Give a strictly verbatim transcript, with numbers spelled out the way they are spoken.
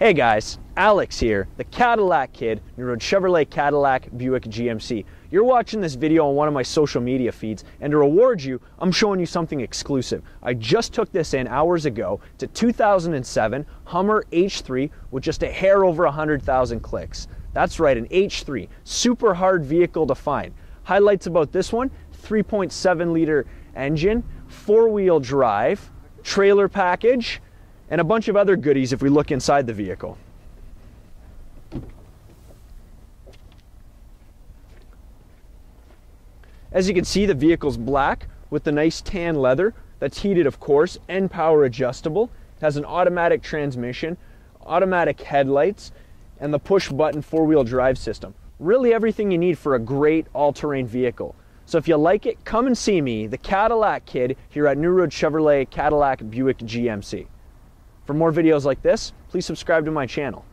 Hey guys, Alex here, the Cadillac Kid, NewRoads Chevrolet Cadillac Buick G M C. You're watching this video on one of my social media feeds, and to reward you, I'm showing you something exclusive. I just took this in hours ago. It's a two thousand seven Hummer H three with just a hair over one hundred thousand clicks. That's right, an H three, super hard vehicle to find. Highlights about this one, three point seven liter engine, four-wheel drive, trailer package, and a bunch of other goodies if we look inside the vehicle. As you can see, the vehicle's black with the nice tan leather that's heated, of course, and power adjustable. It has an automatic transmission, automatic headlights, and the push-button four-wheel drive system. Really everything you need for a great all-terrain vehicle. So if you like it, come and see me, the Cadillac Kid, here at NewRoads Chevrolet Cadillac Buick G M C. For more videos like this, please subscribe to my channel.